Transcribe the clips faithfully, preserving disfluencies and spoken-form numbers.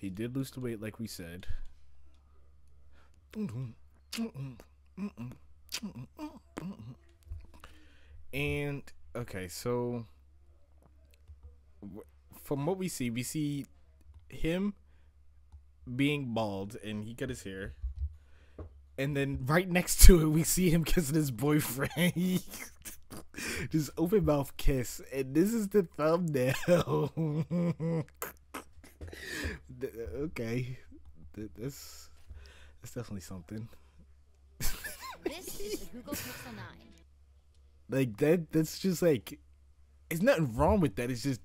He did lose the weight like we said. And, okay, so from what we see, we see him being bald and he cut his hair. And then right next to it, we see him kissing his boyfriend. Just open mouth kiss. And this is the thumbnail. Okay, that's that's definitely something. This is Google Pixel Nine. Like that. That's just like, there's nothing wrong with that. It's just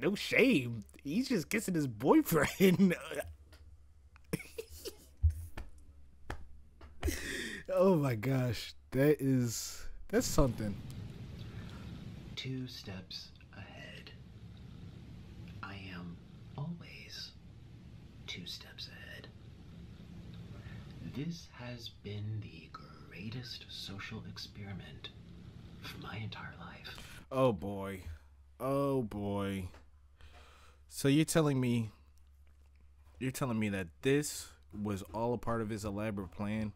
no shame. He's just kissing his boyfriend. Oh my gosh, that is that's something. Two steps. I am always two steps ahead. This has been the greatest social experiment for my entire life. Oh boy. Oh boy. So you're telling me you're telling me that this was all a part of his elaborate plan.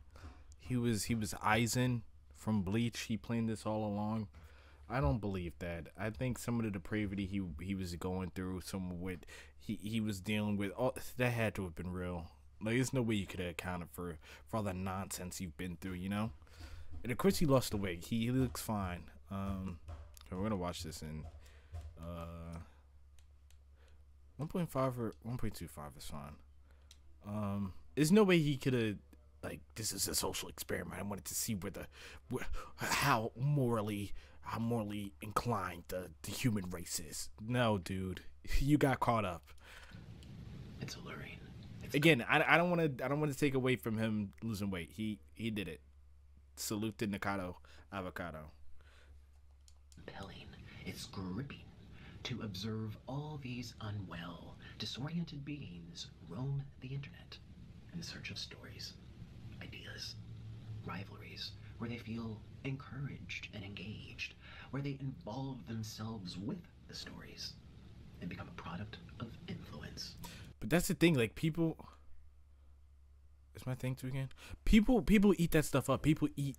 He was he was Aizen from Bleach. He planned this all along. I don't believe that. I think some of the depravity he he was going through, some of what he, he was dealing with, all that had to have been real. Like, there's no way you could have accounted for, for all the nonsense you've been through, you know? And of course, he lost the wig. He, he looks fine. Um, we're going to watch this in uh, one point five or one point two five is fine. Um, there's no way he could have, like, this is a social experiment. I wanted to see where the, where, how morally... I'm morally inclined the, the human race is. No, dude, you got caught up. It's alluring. It's Again, I, I don't want to. I don't want to take away from him losing weight. He he did it. Salute to Nikocado Avocado. Compelling. It's gripping to observe all these unwell, disoriented beings roam the internet in search of stories, ideas, rivalries, where they feel encouraged and engaged, where they involve themselves with the stories and become a product of influence. But that's the thing, like, people is my thing too again people people eat that stuff up. People eat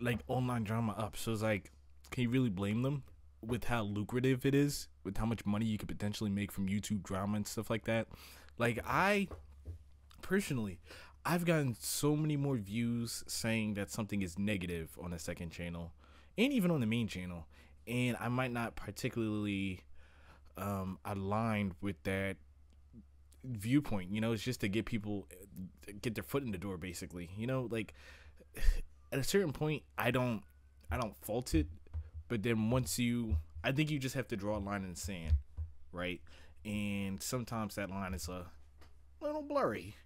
like online drama up. So it's like, can you really blame them with how lucrative it is, with how much money you could potentially make from YouTube drama and stuff like that? Like, I personally, I've gotten so many more views saying that something is negative on the second channel and even on the main channel. And I might not particularly um, aligned with that viewpoint. You know, it's just to get people, get their foot in the door, basically. You know, like, at a certain point, I don't, I don't fault it. But then once you, I think you just have to draw a line in the sand, right? And sometimes that line is a little blurry.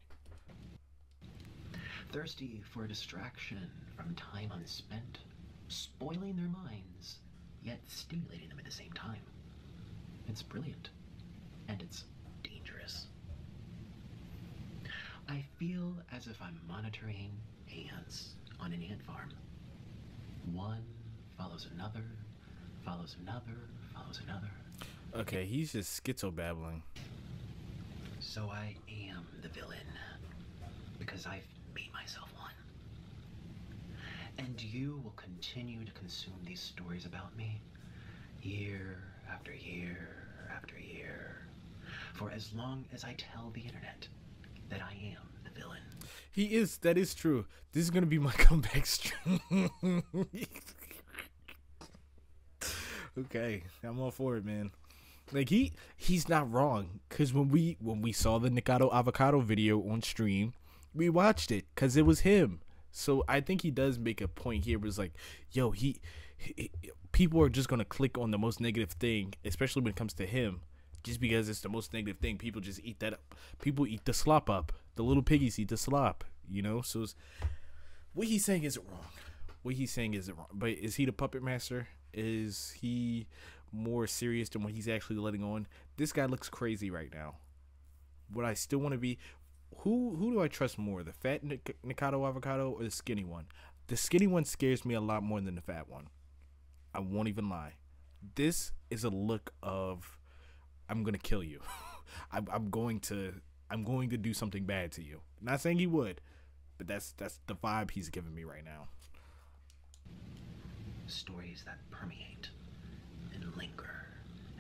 Thirsty for distraction from time unspent, spoiling their minds, yet stimulating them at the same time. It's brilliant, and it's dangerous. I feel as if I'm monitoring ants on an ant farm. One follows another, follows another, follows another. Okay, he's just schizobabbling. So I am the villain, because I've made myself one. And you will continue to consume these stories about me year after year after year for as long as I tell the internet that I am the villain. He is. That is true. This is going to be my comeback stream. Okay, I'm all for it, man. Like, he he's not wrong, cuz when we when we saw the Nikocado Avocado video on stream, we watched it because it was him. So I think he does make a point here. It was like, yo, he, he, he people are just going to click on the most negative thing, especially when it comes to him, just because it's the most negative thing. People just eat that up. People eat the slop up. The little piggies eat the slop, you know? So it's, what he's saying isn't wrong. What he's saying isn't wrong. But is he the puppet master? Is he more serious than what he's actually letting on? This guy looks crazy right now. Would I still want to be... Who who do I trust more, the fat Nikocado Avocado or the skinny one? The skinny one scares me a lot more than the fat one. I won't even lie. This is a look of, I'm going to kill you. I'm, I'm going to I'm going to do something bad to you. I'm not saying he would, but that's that's the vibe he's giving me right now. Stories that permeate and linger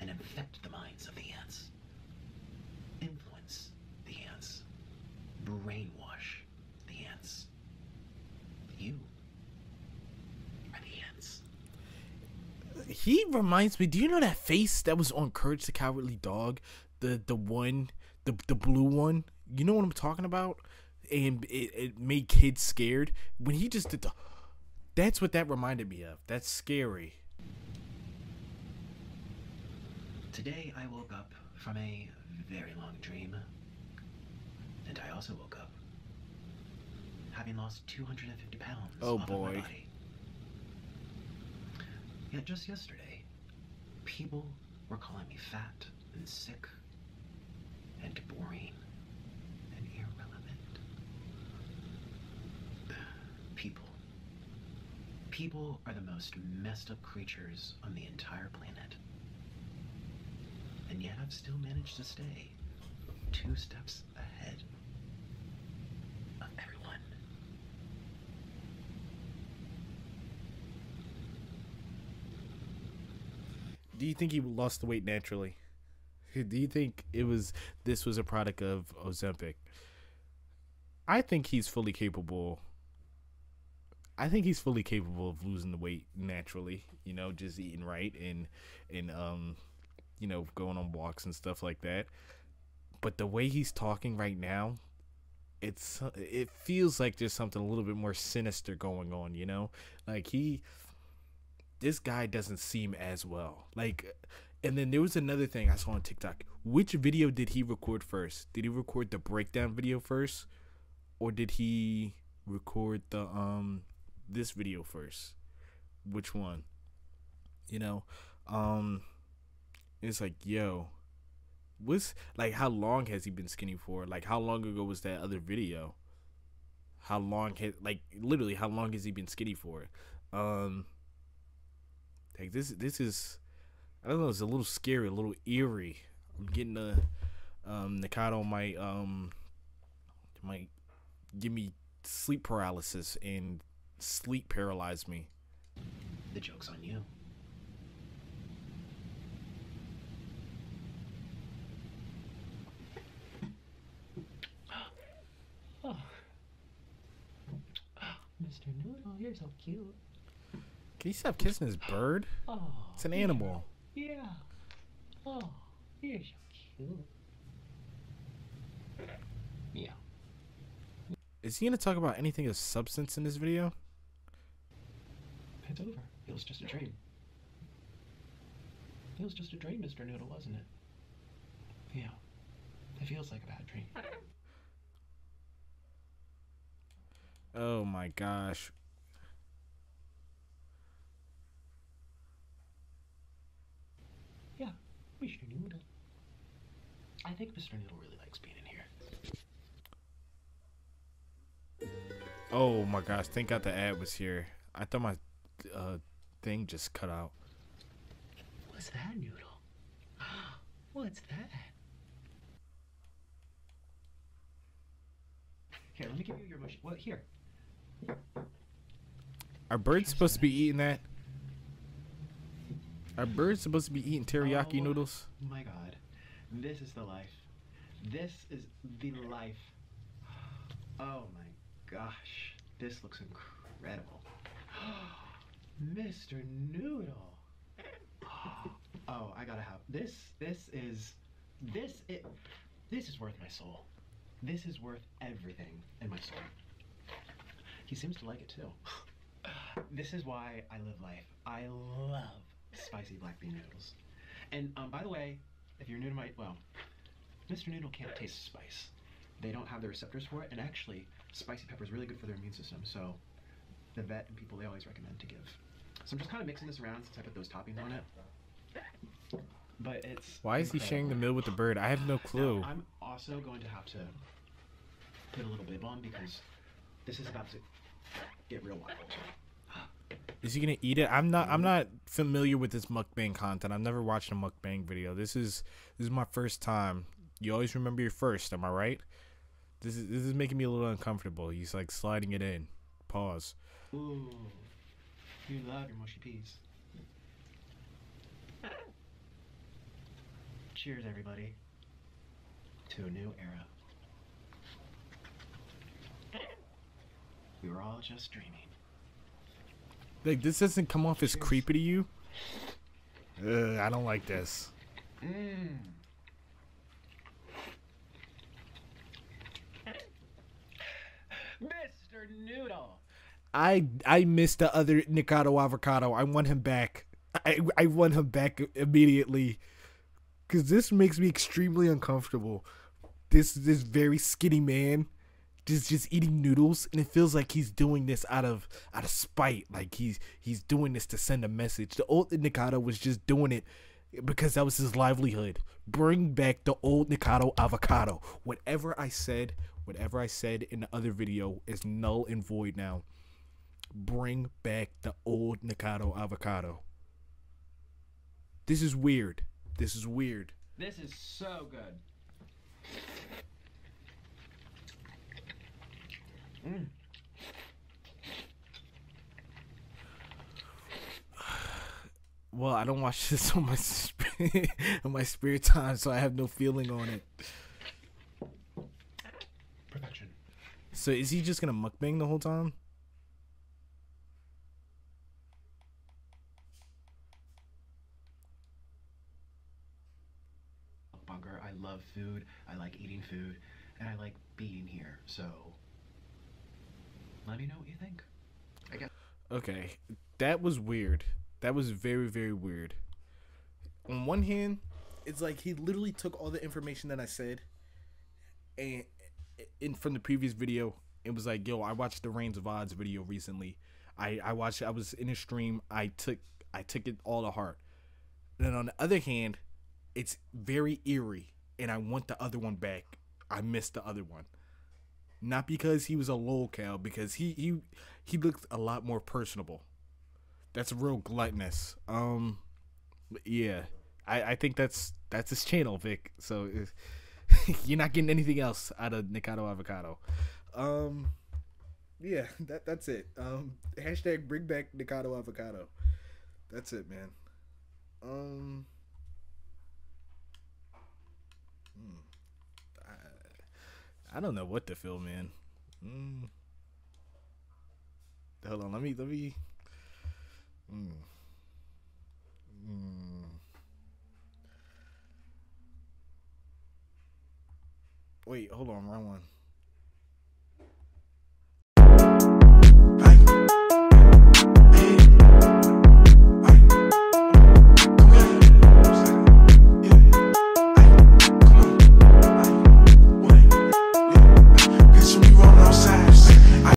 and infect the minds of the ants. Influence the ants. Brainwash the ants. You are the ants. He reminds me, do you know that face that was on Courage the Cowardly Dog? The the one, the, the blue one? You know what I'm talking about? And it, it made kids scared. When he just did the... That's what that reminded me of. That's scary. Today I woke up from a very long dream. And I also woke up having lost two hundred fifty pounds. Oh boy. My body. Yet just yesterday, people were calling me fat and sick and boring and irrelevant. People. People are the most messed up creatures on the entire planet. And yet I've still managed to stay two steps ahead of everyone. Do you think he lost the weight naturally? Do you think it was this was a product of Ozempic? I think he's fully capable. I think he's fully capable of losing the weight naturally, you know, just eating right and and um you know, going on walks and stuff like that. But the way he's talking right now, it's it feels like there's something a little bit more sinister going on, you know? Like he this guy doesn't seem as well. Like and then there was another thing I saw on TikTok. Which video did he record first? Did he record the breakdown video first, or did he record the um this video first? Which one? You know, um it's like, yo, what's like, how long has he been skinny for? Like, how long ago was that other video? How long has, like, literally how long has he been skinny for? Um like this this is, I don't know, it's a little scary, a little eerie. I'm getting the um Nikocado might um might give me sleep paralysis and sleep paralyzed me. The joke's on you. Oh. Oh, Mister Noodle, you're so cute. Can you stop kissing this bird? Oh, it's an animal. Yeah. yeah. Oh, you're so cute. Yeah. Is he gonna talk about anything of substance in this video? It's over. It was just a dream. It was just a dream, Mister Noodle, wasn't it? Yeah. It feels like a bad dream. Oh my gosh. Yeah, Mister Noodle. I think Mister Noodle really likes being in here. Oh my gosh, thank God the ad was here. I thought my uh, thing just cut out. What's that, Noodle? What's that? Here, let me give you your mush. What, here? Are birds supposed to be eating that? Are birds supposed to be eating teriyaki oh, noodles? My God. This is the life. This is the life. Oh my gosh, this looks incredible. Mister Noodle. Oh, I gotta have this. This is, this it. This is worth my soul. This is worth everything in my soul. He seems to like it too. This is why I live life. I love spicy black bean noodles. And um, by the way, if you're new to my, well, Mister Noodle can't taste spice. They don't have the receptors for it, and actually, spicy pepper is really good for their immune system, so the vet and people, they always recommend to give. So I'm just kind of mixing this around since I put those toppings on it. But it's Why is incredible. He sharing the meal with the bird? I have no clue. Now, I'm also going to have to put a little bib on because this is about to get real wild. Is he gonna eat it? I'm not I'm not familiar with this mukbang content. I've never watched a mukbang video. This is this is my first time You always remember your first, am I right? This is this is making me a little uncomfortable. He's like sliding it in. Pause. Ooh. You love your mushy peas. Cheers, everybody, to a new era. We were all just dreaming. Like, this doesn't come off as creepy to you? Ugh, I don't like this. Mm. Mister Noodle. I I miss the other Nikocado Avocado. I want him back. I I want him back immediately. Cause this makes me extremely uncomfortable. This this very skinny man. Just, just eating noodles, and it feels like he's doing this out of out of spite. Like he's he's doing this to send a message. The old Nikocado was just doing it because that was his livelihood. Bring back the old Nikocado Avocado. Whatever I said, whatever I said in the other video is null and void now. Bring back the old Nikocado Avocado. This is weird. This is weird. This is so good. Mm. Well, I don't watch this on my on my spare time, so I have no feeling on it. Production. So is he just gonna mukbang the whole time? Bunker, I love food. I like eating food, and I like being here. So. Let me know what you think. I guess. Okay, that was weird. That was very, very weird. On one hand, it's like he literally took all the information that I said and, and from the previous video, it was like, yo, I watched the Rans V O D S video recently. I, I watched, I was in a stream. I took, I took it all to heart. Then on the other hand, it's very eerie, and I want the other one back. I missed the other one. Not because he was a lolcow, because he he he looked a lot more personable. That's real gluttonous. Um, yeah, I I think that's that's his channel, Vic. So you're not getting anything else out of Nikocado Avocado. Um, yeah, that that's it. Um, hashtag bring back Nikocado Avocado. That's it, man. Um. Hmm. I don't know what to feel, man. Mm. Hold on, let me, let me. Mm. Mm. Wait, hold on, wrong one.